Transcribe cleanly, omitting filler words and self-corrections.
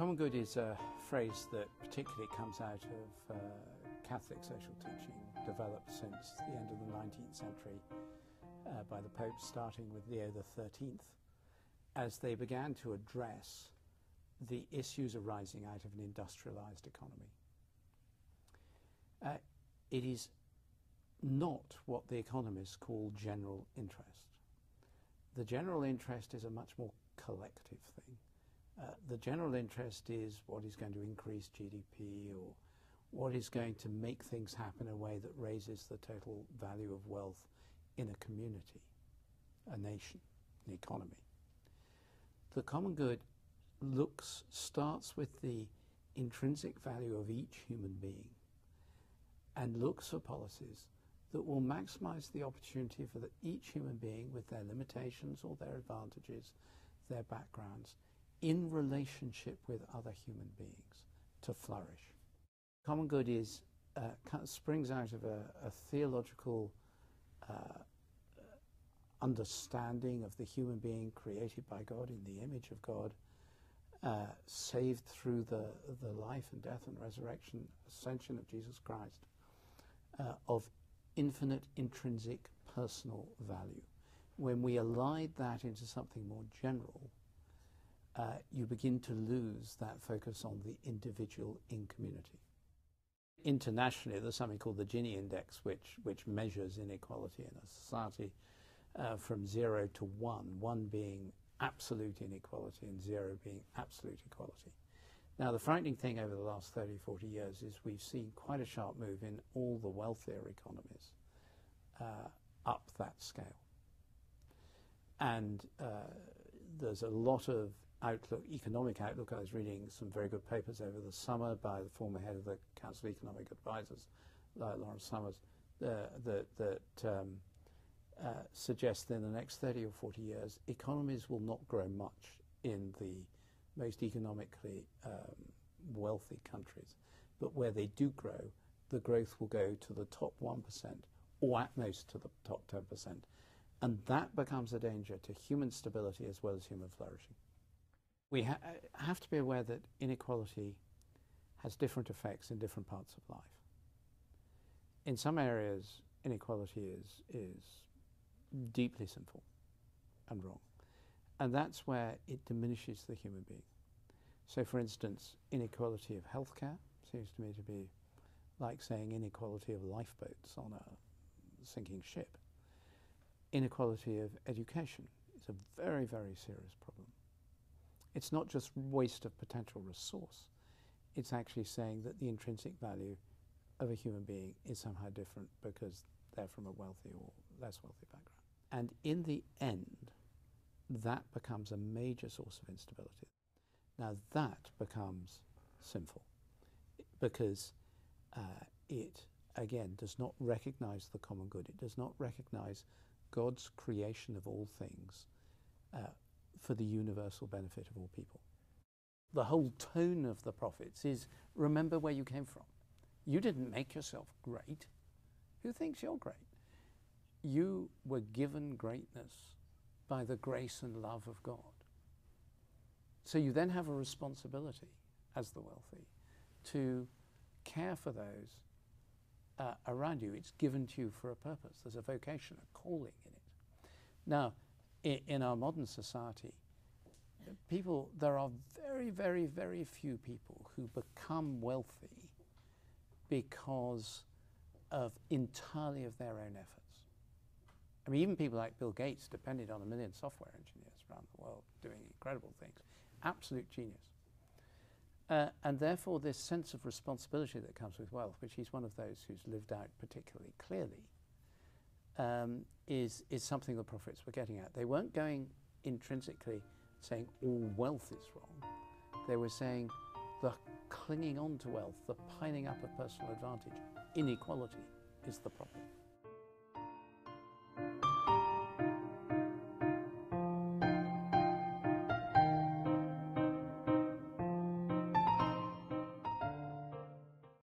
Common good is a phrase that particularly comes out of Catholic social teaching, developed since the end of the 19th century by the popes, starting with Leo XIII, as they began to address the issues arising out of an industrialized economy. It is not what the economists call general interest. The general interest is a much more collective thing. The general interest is what is going to increase GDP or what is going to make things happen in a way that raises the total value of wealth in a community, a nation, an economy. The common good starts with the intrinsic value of each human being and looks for policies that will maximize the opportunity for each human being with their limitations or their advantages, their backgrounds, in relationship with other human beings to flourish. Common good is, springs out of a theological understanding of the human being created by God in the image of God, saved through the life and death and resurrection, ascension of Jesus Christ, of infinite intrinsic personal value. When we allied that into something more general, you begin to lose that focus on the individual in community. Internationally, there's something called the Gini index, which measures inequality in a society from 0 to 1, 1 being absolute inequality and 0 being absolute equality. Now, the frightening thing over the last 30, 40 years is we've seen quite a sharp move in all the wealthier economies up that scale. And there's a lot of economic outlook. I was reading some very good papers over the summer by the former head of the Council of Economic Advisers, Lawrence Summers, that suggests that in the next 30 or 40 years, economies will not grow much in the most economically wealthy countries. But where they do grow, the growth will go to the top 1% or at most to the top 10%. And that becomes a danger to human stability as well as human flourishing. We have to be aware that inequality has different effects in different parts of life. In some areas, inequality is deeply sinful and wrong. And that's where it diminishes the human being. So, for instance, inequality of healthcare seems to me to be like saying inequality of lifeboats on a sinking ship. Inequality of education is a very, very serious problem. It's not just waste of potential resource. It's actually saying that the intrinsic value of a human being is somehow different because they're from a wealthy or less wealthy background. And in the end, that becomes a major source of instability. Now that becomes sinful because it, again, does not recognize the common good. It does not recognize God's creation of all things for the universal benefit of all people. The whole tone of the prophets is, remember where you came from. You didn't make yourself great. Who thinks you're great? You were given greatness by the grace and love of God. So you then have a responsibility as the wealthy to care for those around you. It's given to you for a purpose. There's a vocation, a calling in it. Now, in our modern society, there are very, very, very few people who become wealthy because of entirely of their own efforts. I mean, even people like Bill Gates depended on 1 million software engineers around the world doing incredible things. Absolute genius. And therefore, this sense of responsibility that comes with wealth, which he's one of those who's lived out particularly clearly, is something the prophets were getting at. They weren't going intrinsically saying all wealth is wrong. They were saying the clinging on to wealth, the piling up of personal advantage, inequality is the problem.